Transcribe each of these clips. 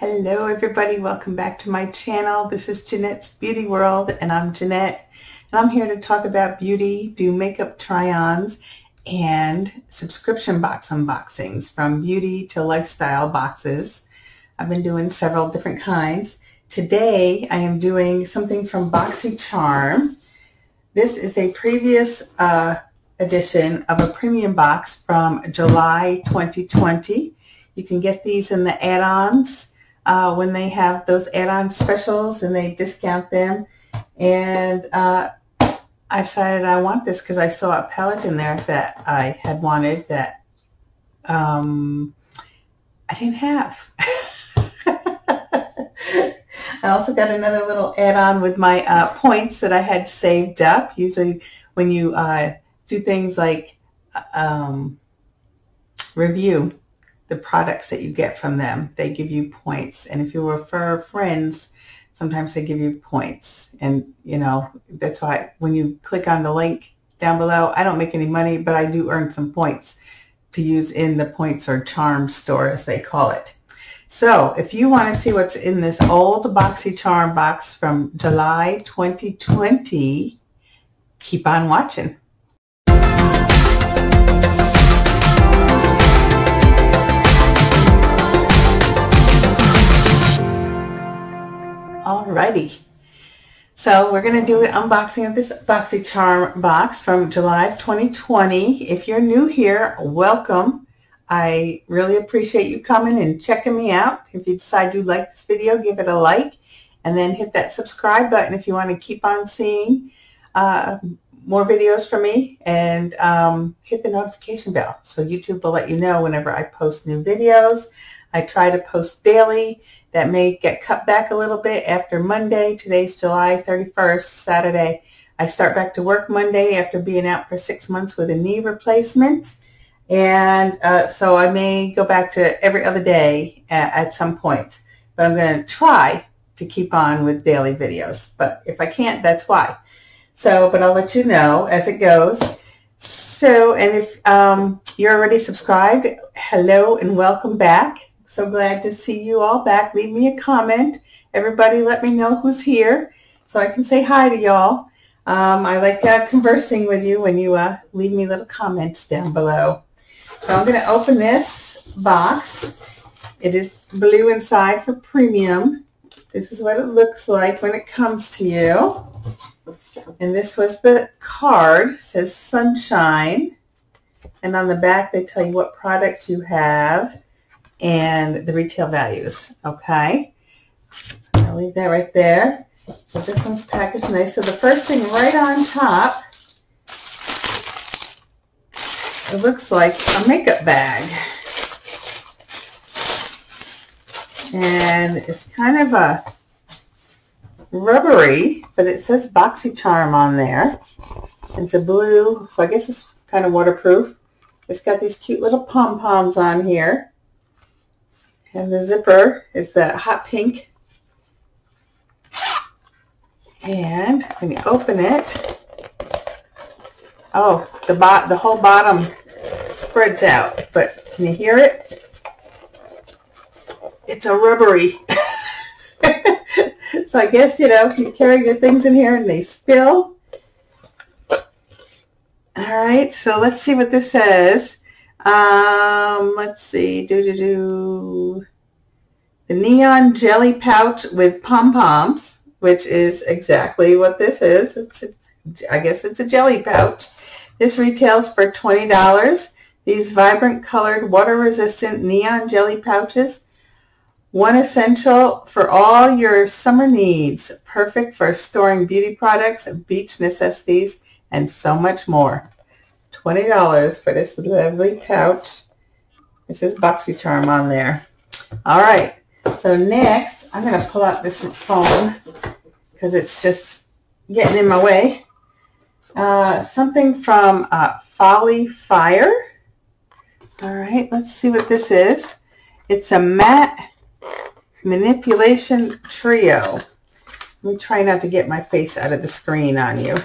Hello everybody, welcome back to my channel. This is Jeanette's Beauty World and I'm Jeanette, and I'm here to talk about beauty, do makeup try-ons, and subscription box unboxings, from beauty to lifestyle boxes. I've been doing several different kinds. Today I am doing something from BoxyCharm. This is a previous edition of a premium box from July 2020. You can get these in the add-ons. When they have those add-on specials and they discount them, and I decided I want this because I saw a palette in there that I had wanted that I didn't have. I also got another little add-on with my points that I had saved up. Usually when you do things like review the products that you get from them, they give you points, and if you refer friends, sometimes they give you points. And you know, that's why when you click on the link down below, I don't make any money, but I do earn some points to use in the points or charm store, as they call it. So if you want to see what's in this old BoxyCharm box from July 2020, keep on watching. Alrighty, so we're going to do an unboxing of this BoxyCharm box from July of 2020. If you're new here, welcome. I really appreciate you coming and checking me out. If you decide you like this video, give it a like, and then hit that subscribe button if you want to keep on seeing more videos from me, and hit the notification bell so YouTube will let you know whenever I post new videos. I try to post daily. That may get cut back a little bit after Monday. Today's July 31st, Saturday. I start back to work Monday after being out for 6 months with a knee replacement. And so I may go back to every other day at some point. But I'm going to try to keep on with daily videos. But if I can't, that's why. So, but I'll let you know as it goes. So, and if you're already subscribed, hello and welcome back. So glad to see you all back. Leave me a comment. Everybody let me know who's here so I can say hi to y'all. I like conversing with you when you leave me little comments down below. So I'm going to open this box. It is blue inside for premium. This is what it looks like when it comes to you. And this was the card. It says Sunshine. And on the back they tell you what products you have and the retail values. Okay, so I'm going to leave that right there. So this one's packaged nice. So the first thing right on top, it looks like a makeup bag, and it's kind of a rubbery, but it says BoxyCharm on there. It's a blue, so I guess it's kind of waterproof. It's got these cute little pom-poms on here. And the zipper is that hot pink. And when you open it, oh, the whole bottom spreads out. But can you hear it? It's a rubbery. So I guess, you know, you carry your things in here and they spill. All right, so let's see what this says. Let's see, the neon jelly pouch with pom-poms, which is exactly what this is. It's a, I guess it's a jelly pouch. This retails for $20. These vibrant colored water-resistant neon jelly pouches, one essential for all your summer needs, perfect for storing beauty products, beach necessities, and so much more. $20 for this lovely pouch. It says BoxyCharm on there. All right, so next I'm going to pull out this phone because it's just getting in my way. Something from Folly Fire. All right, let's see what this is. It's a matte manipulation trio. Let me try not to get my face out of the screen on you.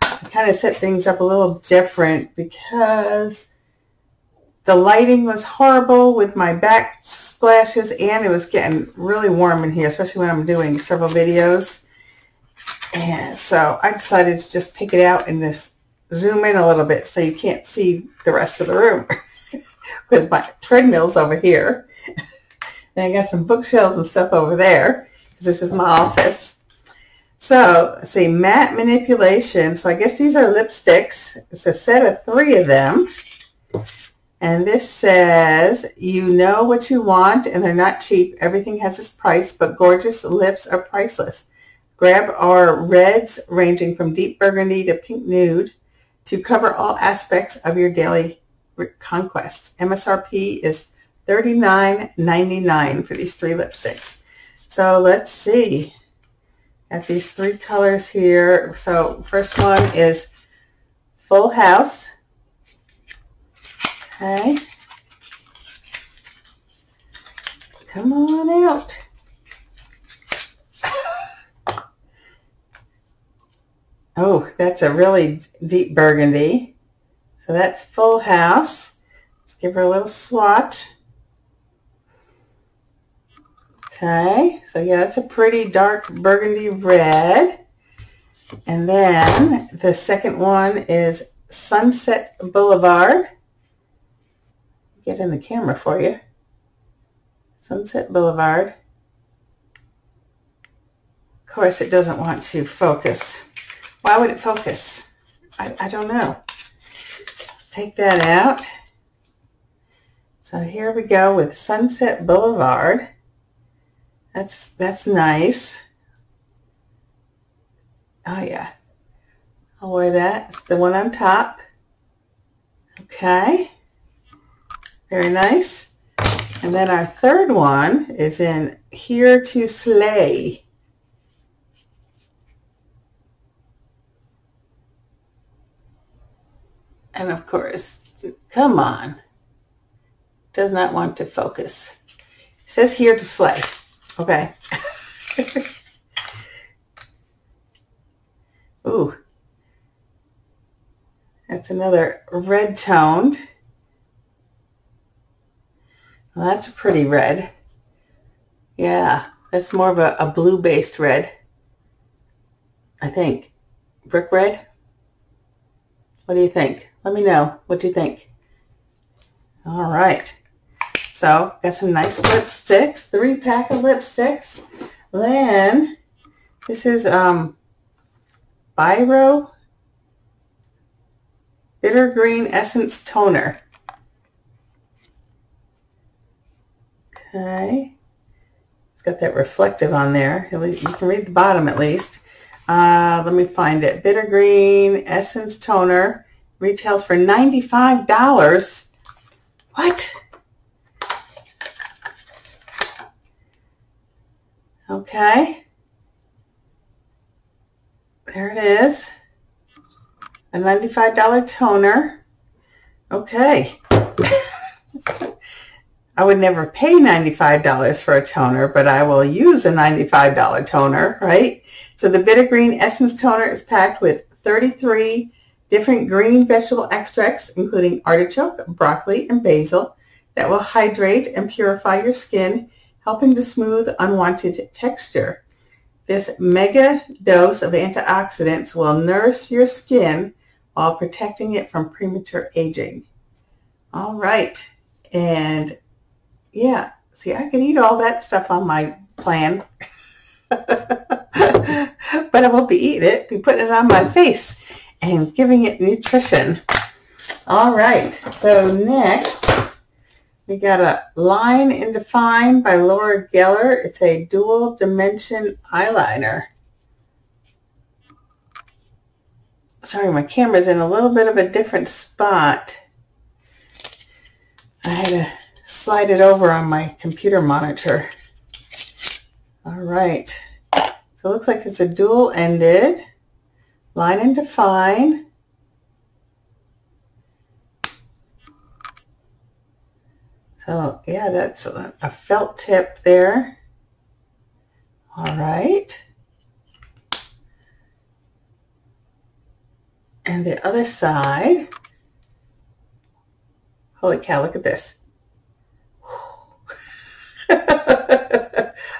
I kind of set things up a little different because The lighting was horrible with my back splashes, and it was getting really warm in here, especially when I'm doing several videos. And so I decided to just take it out and just zoom in a little bit so you can't see the rest of the room because my treadmill's over here. And I got some bookshelves and stuff over there because this is my office. So, see, matte manipulation. So I guess these are lipsticks. It's a set of 3 of them. And this says, you know what you want, and they're not cheap. Everything has its price, but gorgeous lips are priceless. Grab our reds, ranging from deep burgundy to pink nude, to cover all aspects of your daily conquest. MSRP is $39.99 for these 3 lipsticks. So let's see. Got these 3 colors here. So first one is Full House. Okay. Come on out. Oh, that's a really deep burgundy. So that's Full House. Let's give her a little swatch. Okay, so yeah, that's a pretty dark burgundy red. And then the second one is Sunset Boulevard. Get in the camera for you. Sunset Boulevard. Of course, it doesn't want to focus. Why would it focus? I don't know. Let's take that out. So here we go with Sunset Boulevard. That's nice. Oh yeah, I'll wear that. It's the one on top. Okay, very nice. And then our third one is in Here to Slay. And of course, come on, does not want to focus. It says Here to Slay. Okay. Ooh. That's another red toned. Well, that's a pretty red. Yeah, that's more of a blue-based red. I think. Brick red? What do you think? Let me know what you think. All right. So, got some nice lipsticks, 3-pack of lipsticks. Then, this is Byroe Bitter Green Essence Toner. Okay. It's got that reflective on there. You can read the bottom at least. Let me find it. Bitter Green Essence Toner retails for $95. What? Okay, there it is, a $95 toner. Okay, I would never pay $95 for a toner, but I will use a $95 toner, right? So the Bitter Green Essence Toner is packed with 33 different green vegetable extracts, including artichoke, broccoli, and basil, that will hydrate and purify your skin, helping to smooth unwanted texture. This mega dose of antioxidants will nourish your skin while protecting it from premature aging. All right. And yeah, see, I can eat all that stuff on my plan, but I won't be eating it, be putting it on my face and giving it nutrition. All right. So next, we got a Line and Define by Laura Geller. It's a dual dimension eyeliner. Sorry, my camera's in a little bit of a different spot. I had to slide it over on my computer monitor. All right. So it looks like it's a dual-ended Line and Define. So yeah, that's a felt tip there. All right. And the other side. Holy cow, look at this.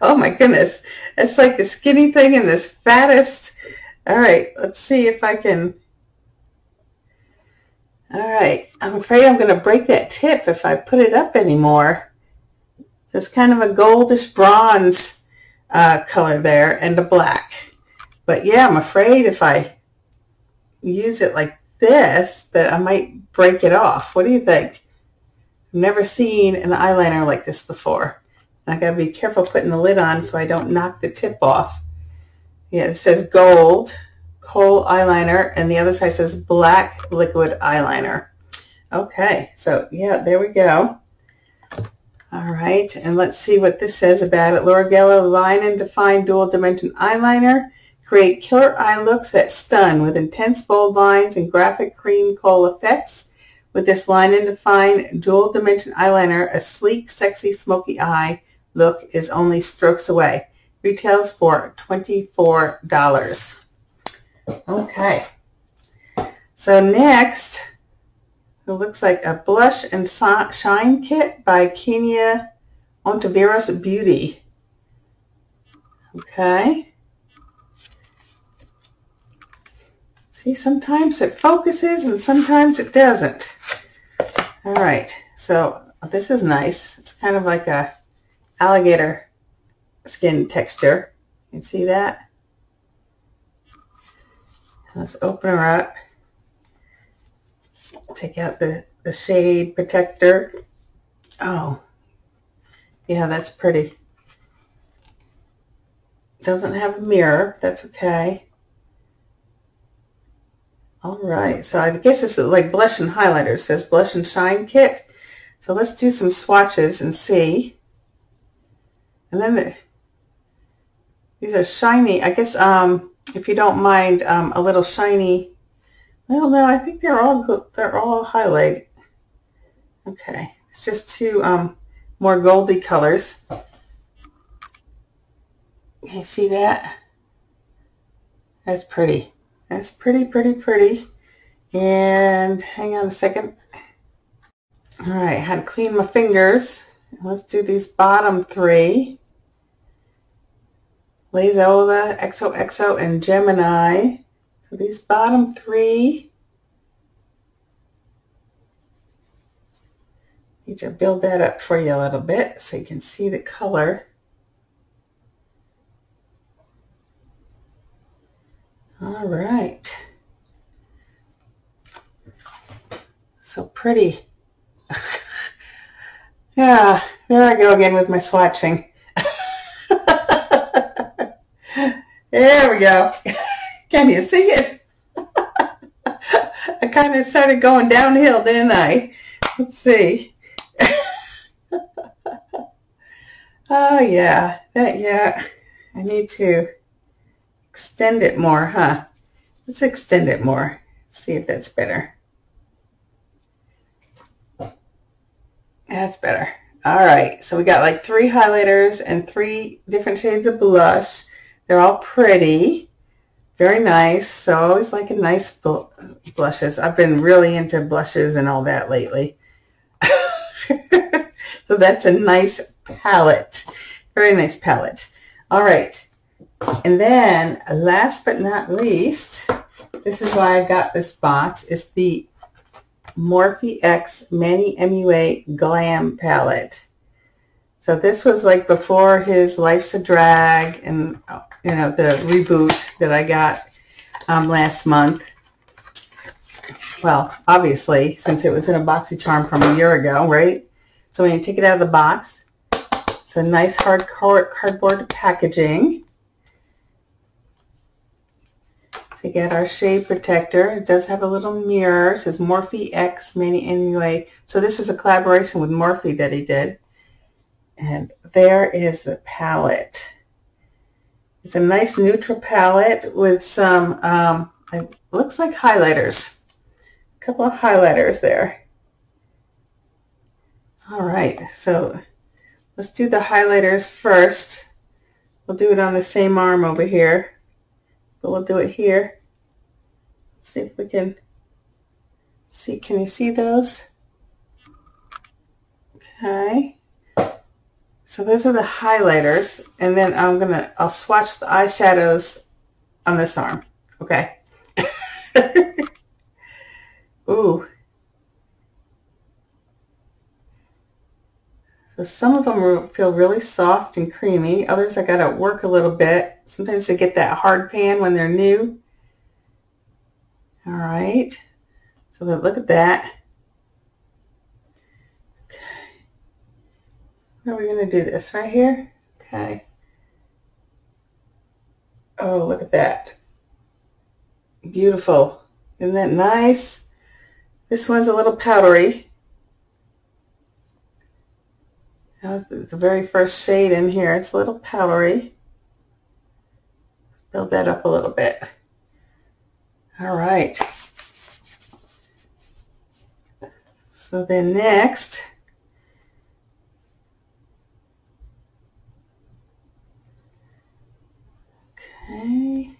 Oh my goodness. It's like the skinny thing and this fattest. All right, let's see if I can. All right, I'm afraid I'm going to break that tip if I put it up anymore. It's kind of a goldish bronze color there and the black. But yeah, I'm afraid if I use it like this that I might break it off. What do you think? I've never seen an eyeliner like this before. I gotta be careful putting the lid on so I don't knock the tip off. Yeah, it says gold coal eyeliner and the other side says black liquid eyeliner. Okay, so yeah, there we go. All right, and let's see what this says about it. Laura Geller Line and Define Dual Dimension Eyeliner. Create killer eye looks that stun with intense bold lines and graphic cream coal effects. With this Line and Define Dual Dimension Eyeliner, a sleek, sexy, smoky eye look is only strokes away. Retails for $24. Okay. So next, it looks like a blush and shine kit by Kenya Ontiveros Beauty. Okay. See, sometimes it focuses and sometimes it doesn't. All right, so this is nice. It's kind of like a alligator skin texture. You can see that? Let's open her up. Take out the shade protector. Oh, yeah, that's pretty. Doesn't have a mirror. That's okay. All right, so I guess this is like blush and highlighter. It says blush and shine kit. So let's do some swatches and see. And then these are shiny. I guess if you don't mind a little shiny. Well, no, I think they're all highlighted. Okay, it's just two more goldy colors. Can you see that? That's pretty. That's pretty. And hang on a second. All right, I had to clean my fingers. Let's do these bottom three. Lazola, XOXO, and Gemini. So these bottom three. I need to build that up for you a little bit so you can see the color. All right, so pretty. Yeah, there I go again with my swatching. There we go. Can you see it? I kind of started going downhill, didn't I? Let's see. Oh yeah, yeah, I need to extend it more, huh? Let's extend it more. See if that's better. That's better. All right, so we got like three highlighters and three different shades of blush. They're all pretty, very nice. So I always like a nice blushes. I've been really into blushes and all that lately. So that's a nice palette, very nice palette. All right. And then, last but not least, this is why I got this box. It's the Morphe X Manny MUA Glam Palette. So this was like before his Life's a Drag and, you know, the reboot that I got last month. Well, obviously, since it was in a BoxyCharm from a year ago, right? So when you take it out of the box, it's a nice hard cardboard packaging. We get our shade protector. It does have a little mirror. It says Morphe X Manny MUA. So this was a collaboration with Morphe that he did. And there is the palette. It's a nice neutral palette with some, it looks like highlighters. A couple of highlighters there. All right, so let's do the highlighters first. We'll do it on the same arm over here. But we'll do it here. See if we can see. Can you see those? Okay. So those are the highlighters, and then I'll swatch the eyeshadows on this arm. Okay. Ooh. So some of them feel really soft and creamy. Others I gotta work a little bit. Sometimes they get that hard pan when they're new. All right. So look at that. Okay. Where are we gonna do this? Right here? Okay. Oh, look at that. Beautiful. Isn't that nice? This one's a little powdery. That was the very first shade in here. It's a little powdery. Build that up a little bit. All right. So then next, okay,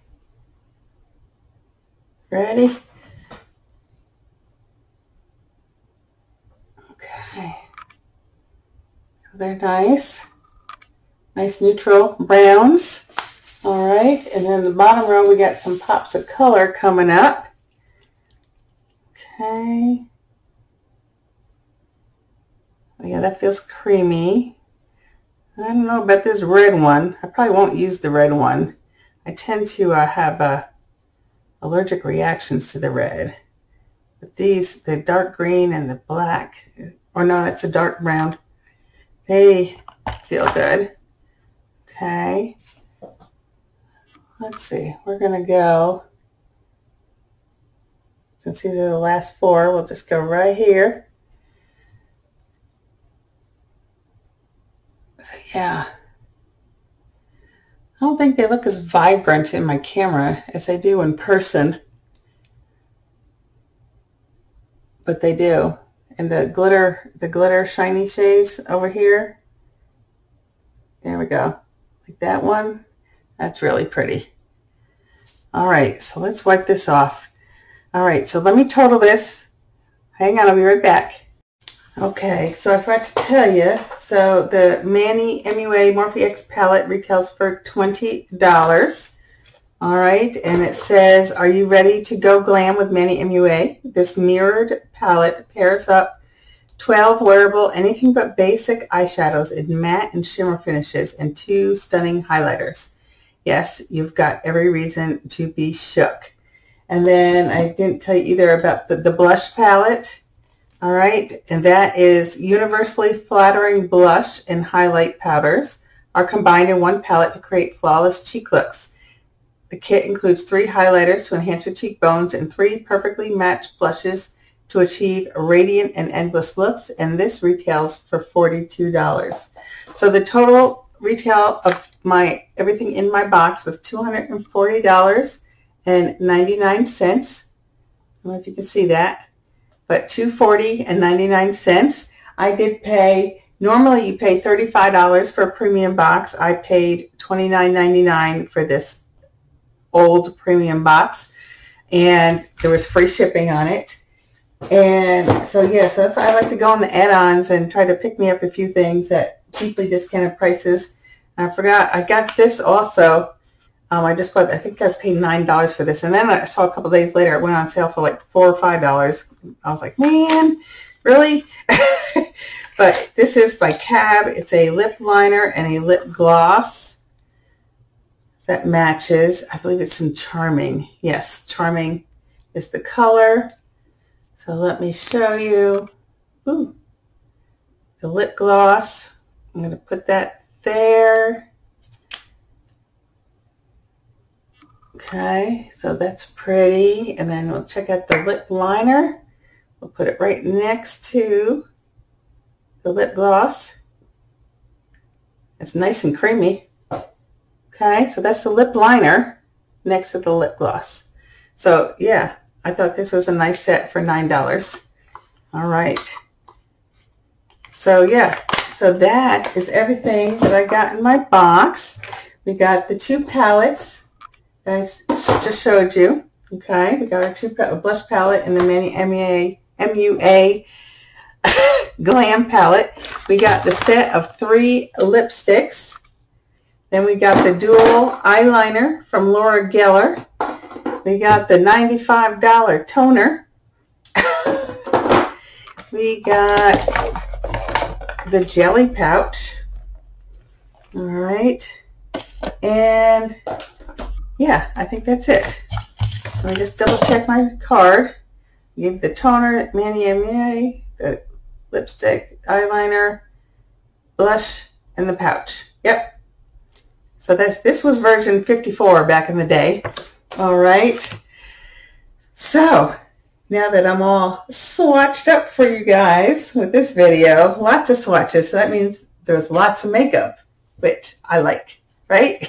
ready? Okay. They're nice, nice neutral browns. All right, and then the bottom row we got some pops of color coming up. Okay. Oh, yeah, that feels creamy. I don't know about this red one. I probably won't use the red one. I tend to have allergic reactions to the red. But these, the dark green and the black, or no, that's a dark brown. They feel good. Okay. Let's see. We're going to go, since these are the last four, we'll just go right here. So, yeah. I don't think they look as vibrant in my camera as they do in person. But they do. And the glitter shiny shades over here. There we go. Like that one. That's really pretty. All right, so let's wipe this off. All right, so let me total this. Hang on, I'll be right back. Okay, so I forgot to tell you. So the Manny MUA Morphe X palette retails for $20. All right, and it says, are you ready to go glam with Manny MUA? This mirrored palette pairs up 12 wearable anything but basic eyeshadows in matte and shimmer finishes and 2 stunning highlighters. Yes, you've got every reason to be shook. And then I didn't tell you either about the blush palette. All right, and that is universally flattering blush and highlight powders are combined in one palette to create flawless cheek looks. The kit includes 3 highlighters to enhance your cheekbones and 3 perfectly matched blushes to achieve radiant and endless looks, and this retails for $42. So the total retail of my everything in my box was $240.99. I don't know if you can see that, but $240.99. I did pay, normally you pay $35 for a premium box. I paid $29.99 for this old premium box, and there was free shipping on it. And so yeah, so that's why I like to go on the add-ons and try to pick me up a few things at deeply discounted prices. And I forgot, I got this also. I just bought, I think I paid $9 for this, and then I saw a couple days later it went on sale for like $4 or $5. I was like, man, really? But this is by Cab. It's a lip liner and a lip gloss that matches. I believe it's some Charming. Yes, Charming is the color. So let me show you. Ooh, the lip gloss. I'm going to put that there. Okay, so that's pretty. And then we'll check out the lip liner. We'll put it right next to the lip gloss. It's nice and creamy. Okay, so that's the lip liner next to the lip gloss. So, yeah, I thought this was a nice set for $9. All right. So, yeah, so that is everything that I got in my box. We got the 2 palettes that I just showed you. Okay, we got our 2 blush palette and the Manny MUA Glam palette. We got the set of 3 lipsticks. Then we got the dual eyeliner from Laura Geller. We got the $95 toner. We got the jelly pouch. All right. And yeah, I think that's it. Let me just double check my card. Give the toner, Manny MUA, the lipstick, eyeliner, blush, and the pouch. Yep. So this was version 54 back in the day. All right. So now that I'm all swatched up for you guys with this video, lots of swatches. So that means there's lots of makeup, which I like, right?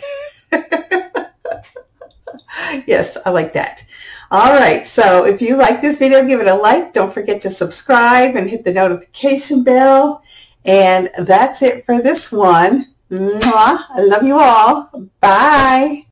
Yes, I like that. All right, so if you like this video, give it a like. Don't forget to subscribe and hit the notification bell. And that's it for this one. Mwah. I love you all. Bye.